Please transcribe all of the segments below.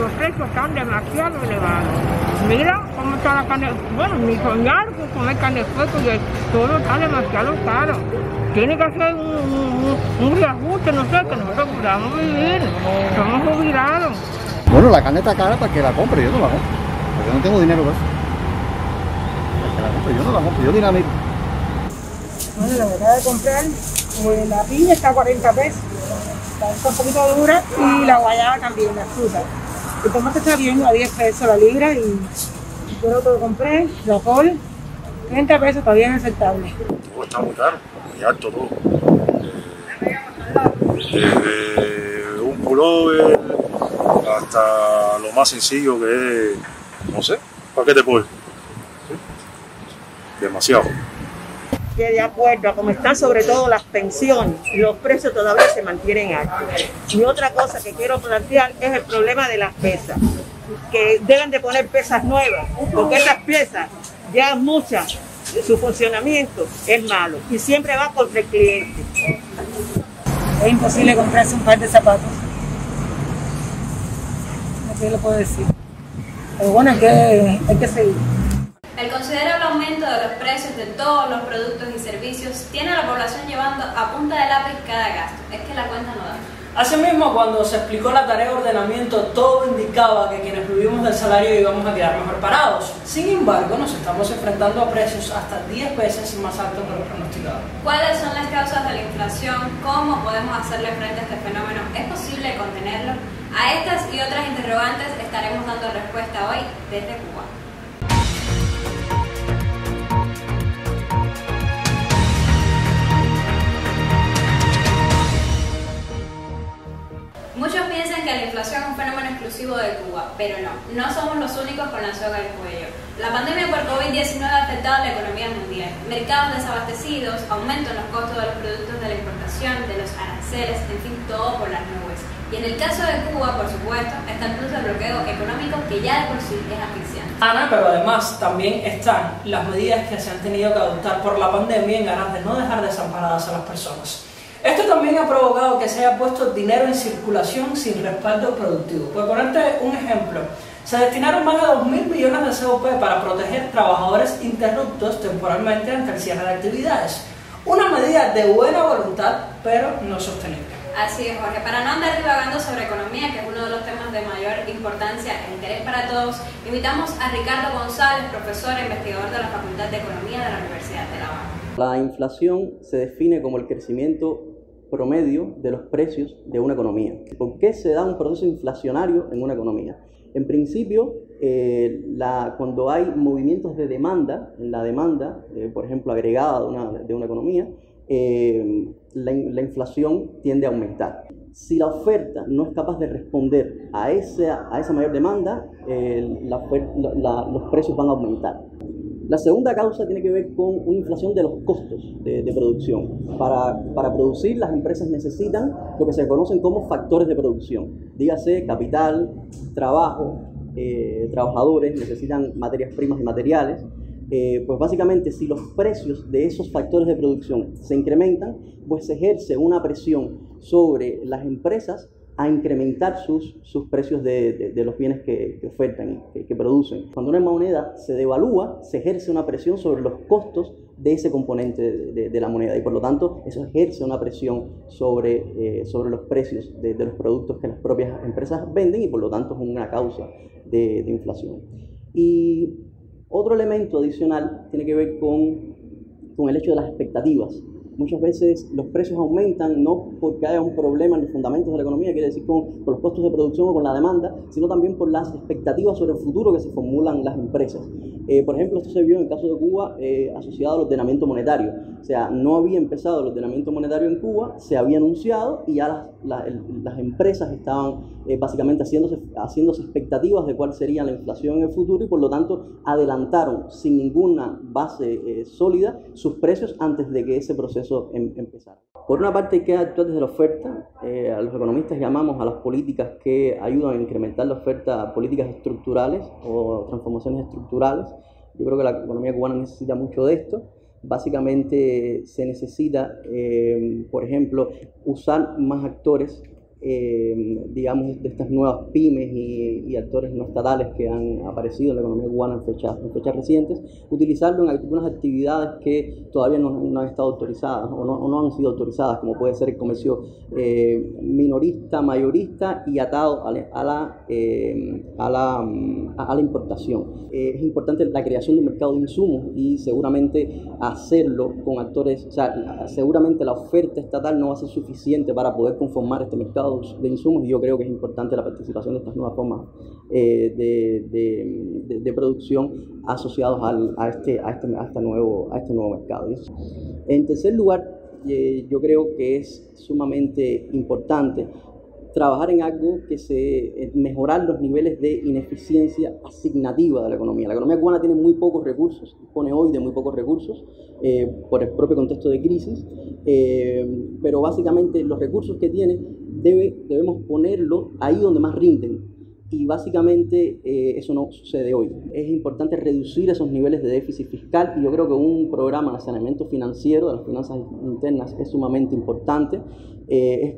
los precios están demasiado elevados. Mira cómo está la carne, bueno, ni soñar con comer carne fresca, porque todo está demasiado caro. Tiene que hacer un reajuste, no sé, que nosotros podamos vivir, somos jubilados. Bueno, la carne está cara para que la compre, yo no la compro, porque no tengo dinero para eso. Para que la compre, yo no la compro, yo dinamito. Bueno, lo que acabo de comprar, pues la piña está a 40 pesos. Está un poquito dura y la guayaba también, la fruta. El tomate está bien a 10 pesos la libra y yo lo que compré, la col, 30 pesos todavía es aceptable. Todo está muy caro, muy alto todo. Desde un pullover hasta lo más sencillo que es, no sé, ¿para qué te puedo? ¿Sí? Demasiado. De acuerdo a cómo están sobre todo las pensiones, los precios todavía se mantienen altos. Y otra cosa que quiero plantear es el problema de las pesas, que deben de poner pesas nuevas, porque esas piezas ya muchas, su funcionamiento es malo y siempre va contra el cliente. Es imposible comprarse un par de zapatos. Así lo puedo decir. Pero bueno, hay que seguir. El considerable aumento de los precios de todos los productos y servicios tiene a la población llevando a punta de lápiz cada gasto. Es que la cuenta no da. Asimismo, cuando se explicó la tarea de ordenamiento, todo indicaba que quienes vivimos del salario íbamos a quedar mejor parados. Sin embargo, nos estamos enfrentando a precios hasta 10 veces más altos que los pronosticados. ¿Cuáles son las causas de la inflación? ¿Cómo podemos hacerle frente a este fenómeno? ¿Es posible contenerlo? A estas y otras interrogantes estaremos dando respuesta hoy desde Cuba. Muchos piensan que la inflación es un fenómeno exclusivo de Cuba, pero no somos los únicos con la soga al cuello. La pandemia por COVID-19 ha afectado a la economía mundial. Mercados desabastecidos, aumento en los costos de los productos de la importación, de los aranceles, en fin, todo por las nubes. Y en el caso de Cuba, por supuesto, está incluso el bloqueo económico que ya de por sí es asfixiante. Ana, pero además también están las medidas que se han tenido que adoptar por la pandemia en aras de no dejar desamparadas a las personas. Esto también ha provocado que se haya puesto dinero en circulación sin respaldo productivo. Por ponerte un ejemplo, se destinaron más de 2.000 millones de CUC para proteger trabajadores interruptos temporalmente ante el cierre de actividades. Una medida de buena voluntad, pero no sostenible. Así es, Jorge. Para no andar divagando sobre economía, que es uno de los temas de mayor importancia e interés para todos, invitamos a Ricardo González, profesor e investigador de la Facultad de Economía de la Universidad de La Habana. La inflación se define como el crecimiento promedio de los precios de una economía. ¿Por qué se da un proceso inflacionario en una economía? En principio, cuando hay movimientos de demanda, en la demanda, por ejemplo, agregada de una economía, la inflación tiende a aumentar. Si la oferta no es capaz de responder a esa mayor demanda, los precios van a aumentar. La segunda causa tiene que ver con una inflación de los costos de producción. Para producir, las empresas necesitan lo que se conocen como factores de producción. Dígase capital, trabajo, trabajadores, necesitan materias primas y materiales. Pues básicamente, si los precios de esos factores de producción se incrementan, pues se ejerce una presión sobre las empresas a incrementar sus precios de los bienes que ofertan, que producen. Cuando una moneda se devalúa, se ejerce una presión sobre los costos de ese componente de la moneda y por lo tanto eso ejerce una presión sobre los precios de los productos que las propias empresas venden y por lo tanto es una causa de inflación. Y otro elemento adicional tiene que ver con el hecho de las expectativas. Muchas veces los precios aumentan no porque haya un problema en los fundamentos de la economía, quiere decir con los costos de producción o con la demanda, sino también por las expectativas sobre el futuro que se formulan las empresas. Por ejemplo, esto se vio en el caso de Cuba asociado al ordenamiento monetario. O sea, no había empezado el ordenamiento monetario en Cuba, se había anunciado y ya las empresas estaban básicamente haciéndose expectativas de cuál sería la inflación en el futuro y por lo tanto adelantaron sin ninguna base sólida sus precios antes de que ese proceso empezara. Por una parte hay que actuar desde la oferta, a los economistas llamamos a las políticas que ayudan a incrementar la oferta políticas estructurales o transformaciones estructurales. Yo creo que la economía cubana necesita mucho de esto. Básicamente se necesita, por ejemplo, usar más actores digamos, de estas nuevas pymes y actores no estatales que han aparecido en la economía cubana en fechas recientes, utilizarlo en algunas actividades que todavía no han estado autorizadas o no han sido autorizadas, como puede ser el comercio minorista, mayorista y atado a la importación. Es importante la creación de un mercado de insumos y seguramente hacerlo con actores, o sea, seguramente la oferta estatal no va a ser suficiente para poder conformar este mercado de insumos, y yo creo que es importante la participación de estas nuevas formas de producción asociados a este nuevo mercado. En tercer lugar, yo creo que es sumamente importante trabajar en algo que mejorar los niveles de ineficiencia asignativa de la economía. La economía cubana tiene muy pocos recursos, dispone hoy de muy pocos recursos por el propio contexto de crisis, pero básicamente los recursos que tiene debemos ponerlo ahí donde más rinden. Y básicamente eso no sucede hoy. Es importante reducir esos niveles de déficit fiscal y yo creo que un programa de saneamiento financiero de las finanzas internas es sumamente importante,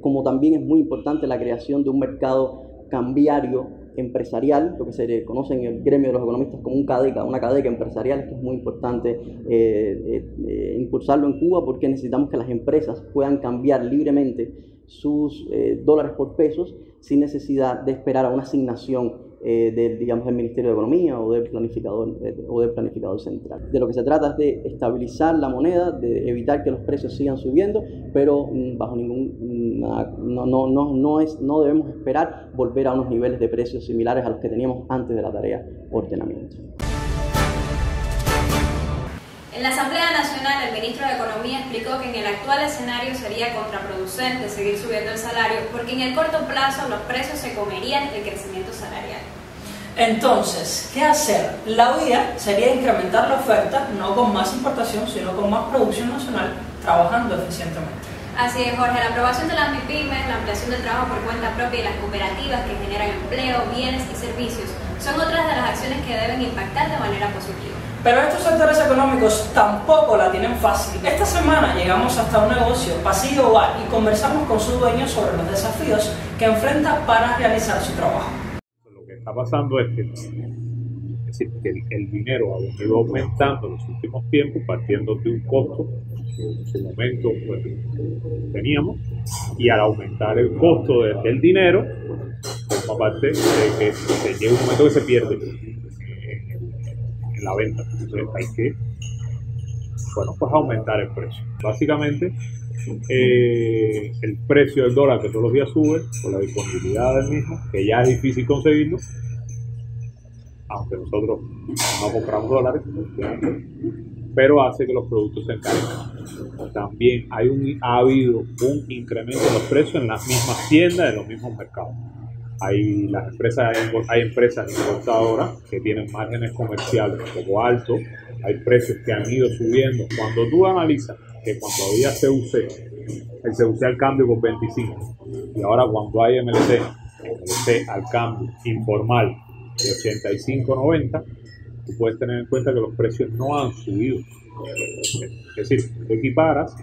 como también es muy importante la creación de un mercado cambiario empresarial, lo que se conoce en el gremio de los economistas como una cadeca empresarial, que es muy importante impulsarlo en Cuba porque necesitamos que las empresas puedan cambiar libremente sus dólares por pesos sin necesidad de esperar a una asignación del Ministerio de Economía o del planificador central. De lo que se trata es de estabilizar la moneda, de evitar que los precios sigan subiendo, pero bajo no debemos esperar volver a unos niveles de precios similares a los que teníamos antes de la tarea ordenamiento. En la Asamblea Nacional, el ministro de Economía explicó que en el actual escenario sería contraproducente seguir subiendo el salario porque en el corto plazo los precios se comerían el crecimiento salarial. Entonces, ¿qué hacer? La vía sería incrementar la oferta, no con más importación, sino con más producción nacional, trabajando eficientemente. Así es, Jorge. La aprobación de las MIPYMES, la ampliación del trabajo por cuenta propia y las cooperativas que generan empleo, bienes y servicios son otras de las acciones que deben impactar de manera positiva. Pero estos sectores económicos tampoco la tienen fácil. Esta semana llegamos hasta un negocio, pasillo bar, y conversamos con su dueño sobre los desafíos que enfrenta para realizar su trabajo. Lo que está pasando es que, el dinero ha ido aumentando en los últimos tiempos, partiendo de un costo que en su momento pues, teníamos, y al aumentar el costo del dinero, forma parte de que llega un momento que se pierde la venta. Entonces hay que aumentar el precio. Básicamente el precio del dólar que todos los días sube por la disponibilidad del mismo, que ya es difícil conseguirlo, aunque nosotros no compramos dólares, pero hace que los productos se encarezcan. También ha habido un incremento de los precios en las mismas tiendas, en los mismos mercados. Hay empresas importadoras que tienen márgenes comerciales un poco altos, hay precios que han ido subiendo. Cuando tú analizas que cuando había CUC, el CUC al cambio por 25, y ahora cuando hay MLC al cambio informal de 85-90, tú puedes tener en cuenta que los precios no han subido. Es decir, tú equiparas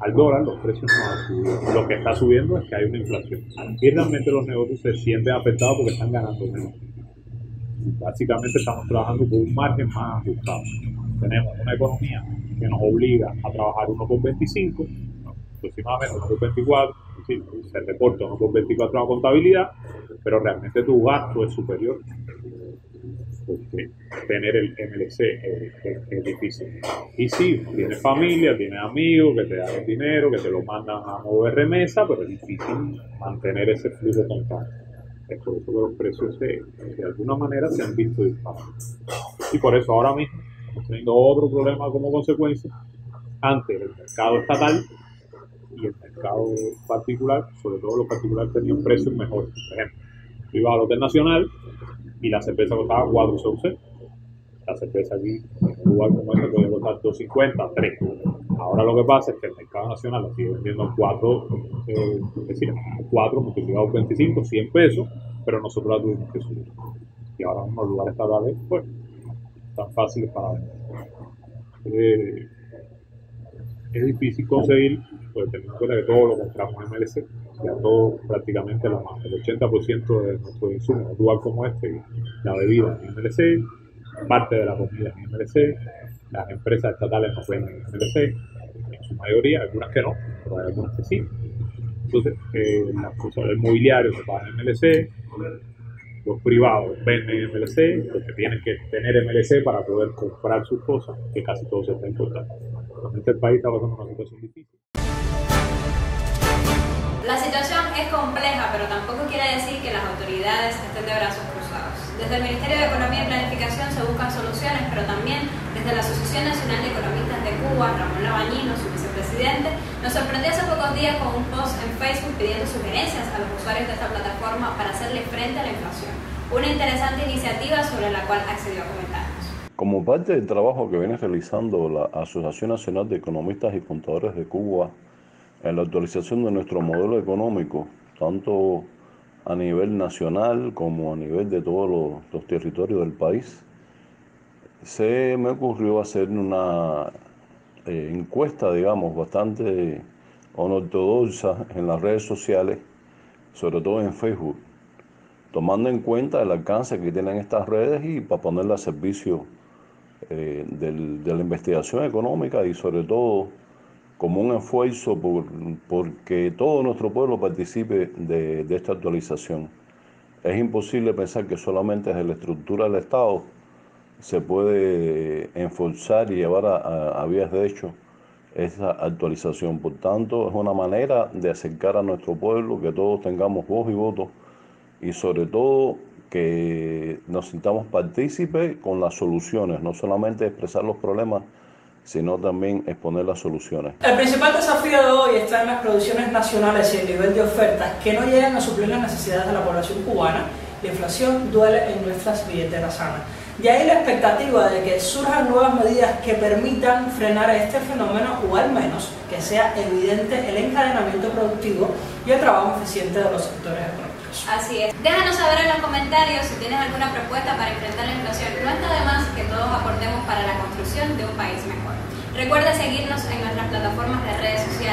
al dólar, los precios no han subido. Lo que está subiendo es que hay una inflación. Y realmente los negocios se sienten afectados porque están ganando menos. Básicamente estamos trabajando con un margen más ajustado. Tenemos una economía que nos obliga a trabajar 1,25, aproximadamente 1,24, es decir, se reporta 1,24 a la contabilidad, pero realmente tu gasto es superior. Porque tener el MLC es difícil. Y sí, tienes familia, tienes amigos que te dan el dinero, que te lo mandan a mover remesa, pero es difícil mantener ese flujo constante. Es por eso que los precios de alguna manera se han visto disparados. Y por eso ahora mismo estamos teniendo otro problema como consecuencia. Antes el mercado estatal y el mercado particular, sobre todo los particulares, tenían precios mejores. Por ejemplo, yo iba al Hotel Nacional y la cerveza costaba 4 CUC. La cerveza aquí, en un lugar como este, puede costar 2.50, 3. Ahora lo que pasa es que el mercado nacional la sigue vendiendo a 4, es decir, 4 multiplicado por 25, 100 pesos, pero nosotros la tuvimos que subir. Y ahora en los lugares estatales, pues, tan fáciles para vender. Es difícil conseguir, pues, teniendo en cuenta que todo lo compramos en MLC. ya todo prácticamente el 80% de nuestros insumos, un lugar como este, la bebida en MLC, parte de la comida en MLC, las empresas estatales nos venden en MLC, en su mayoría, algunas que no, pero hay algunas que sí. Entonces, las cosas del mobiliario se pagan en MLC, los privados venden MLC, porque tienen que tener MLC para poder comprar sus cosas, que casi todo se está importando. Realmente el país está pasando una situación difícil. La situación es compleja, pero tampoco quiere decir que las autoridades estén de brazos cruzados. Desde el Ministerio de Economía y Planificación se buscan soluciones, pero también desde la Asociación Nacional de Economistas de Cuba, Ramón Labañino, su vicepresidente, nos sorprendió hace pocos días con un post en Facebook pidiendo sugerencias a los usuarios de esta plataforma para hacerle frente a la inflación. Una interesante iniciativa sobre la cual accedió a comentarnos. Como parte del trabajo que viene realizando la Asociación Nacional de Economistas y Contadores de Cuba, en la actualización de nuestro modelo económico, tanto a nivel nacional como a nivel de todos los territorios del país, se me ocurrió hacer una encuesta, digamos, bastante unortodoxa en las redes sociales, sobre todo en Facebook, tomando en cuenta el alcance que tienen estas redes y para ponerla a servicio de la investigación económica y sobre todo como un esfuerzo porque todo nuestro pueblo participe de esta actualización. Es imposible pensar que solamente desde la estructura del Estado se puede enforzar y llevar a vías de hecho esa actualización. Por tanto, es una manera de acercar a nuestro pueblo, que todos tengamos voz y voto, y sobre todo que nos sintamos partícipes con las soluciones, no solamente expresar los problemas, sino también exponer las soluciones. El principal desafío de hoy está en las producciones nacionales y el nivel de ofertas que no llegan a suplir las necesidades de la población cubana. La inflación duele en nuestras billeteras sanas. De ahí la expectativa de que surjan nuevas medidas que permitan frenar este fenómeno o al menos que sea evidente el encadenamiento productivo y el trabajo eficiente de los sectores económicos. Así es. Déjanos saber en los comentarios si tienes alguna propuesta para enfrentar la inflación. No está de más que todos aportemos para la construcción de un país mejor. Recuerda seguirnos en nuestras plataformas de redes sociales.